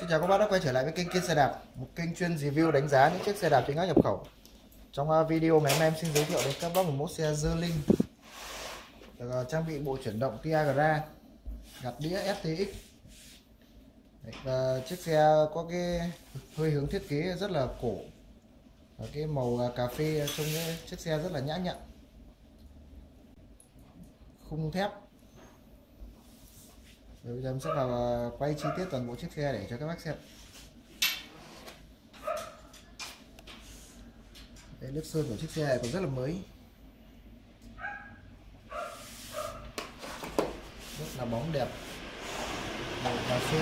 Xin chào các bạn đã quay trở lại với kênh Kiên Xe Đạp, một kênh chuyên review đánh giá những chiếc xe đạp chính hãng nhập khẩu. Trong video ngày hôm nay em xin giới thiệu đến các bác một mẫu xe Zerlin được trang bị bộ chuyển động Tiagra, gạt đĩa STX. Chiếc xe có cái hơi hướng thiết kế rất là cổ, cái màu cà phê trong chiếc xe rất là nhã nhặn, khung thép. Bây giờ em sẽ vào quay chi tiết toàn bộ chiếc xe để cho các bác xem. Đây, lớp sơn của chiếc xe này còn rất là mới, rất là bóng đẹp, màu cà phê.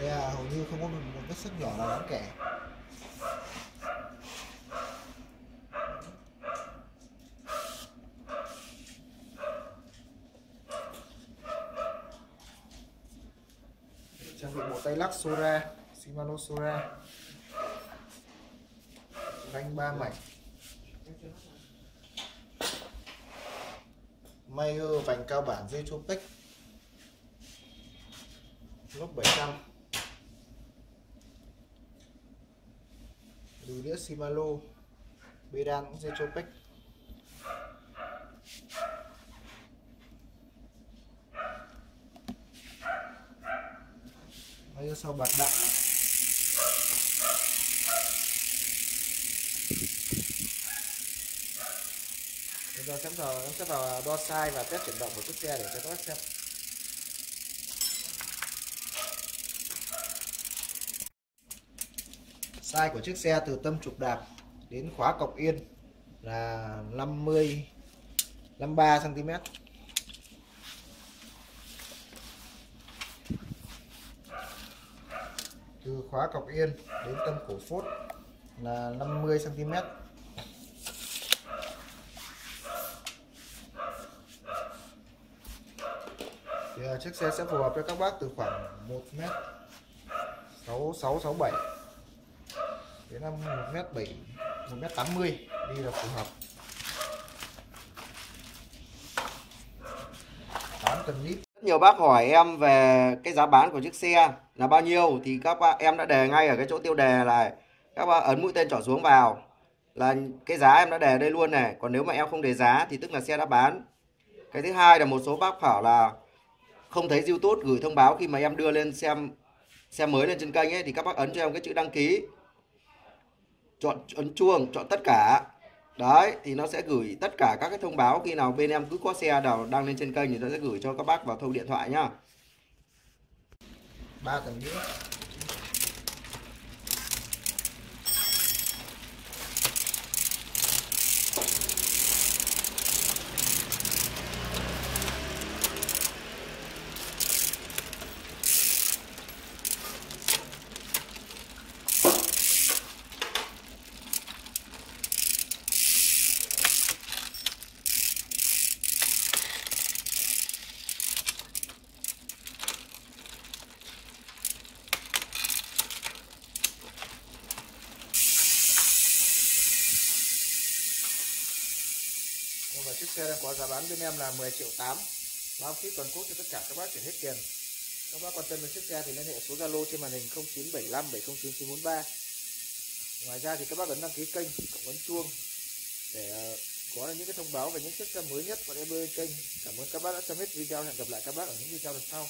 Xe hầu như không có một vết xước nhỏ nào đáng kể. Trang bị bộ tay lắc Sora, Shimano Sora, ranh 3 mảnh, Mayer vành cao bản Zetropec, lốp 700, đùi đĩa Shimano, bê đan cũng Zetropec. Sau bạc đặng, bây giờ sẽ vào đo size và test chuyển động của chiếc xe để cho các bác xem. Size của chiếc xe từ tâm trục đạp đến khóa cọc yên là 53 cm. Từ khóa cọc yên đến tâm cổ phốt là 50 cm. Thì chiếc xe sẽ phù hợp cho các bác từ khoảng 1m66-67 đến 1m80 đi là phù hợp. 8 cm. Nhiều bác hỏi em về cái giá bán của chiếc xe là bao nhiêu, thì các bạn em đã đề ngay ở cái chỗ tiêu đề là các bạn ấn mũi tên trỏ xuống vào là cái giá em đã đề đây luôn này. Còn nếu mà em không đề giá thì tức là xe đã bán. Cái thứ hai là một số bác bảo là không thấy YouTube gửi thông báo khi mà em đưa lên xem xe mới lên trên kênh ấy, thì các bác ấn cho em cái chữ đăng ký, chọn ấn chuông, chọn tất cả. Đấy, thì nó sẽ gửi tất cả các cái thông báo khi nào bên em cứ có xe nào đang lên trên kênh thì nó sẽ gửi cho các bác vào thông điện thoại nhá. 3 tầng đĩa. Và chiếc xe đang có giá bán bên em là 10.8 triệu, bao ship toàn quốc cho tất cả các bác, chuyển hết tiền. Các bác quan tâm đến chiếc xe thì liên hệ số Zalo trên màn hình 0975709943. Ngoài ra thì các bác ấn đăng ký kênh, ấn chuông để có được những cái thông báo về những chiếc xe mới nhất của em bên kênh. Cảm ơn các bác đã xem hết video, hẹn gặp lại các bác ở những video lần sau.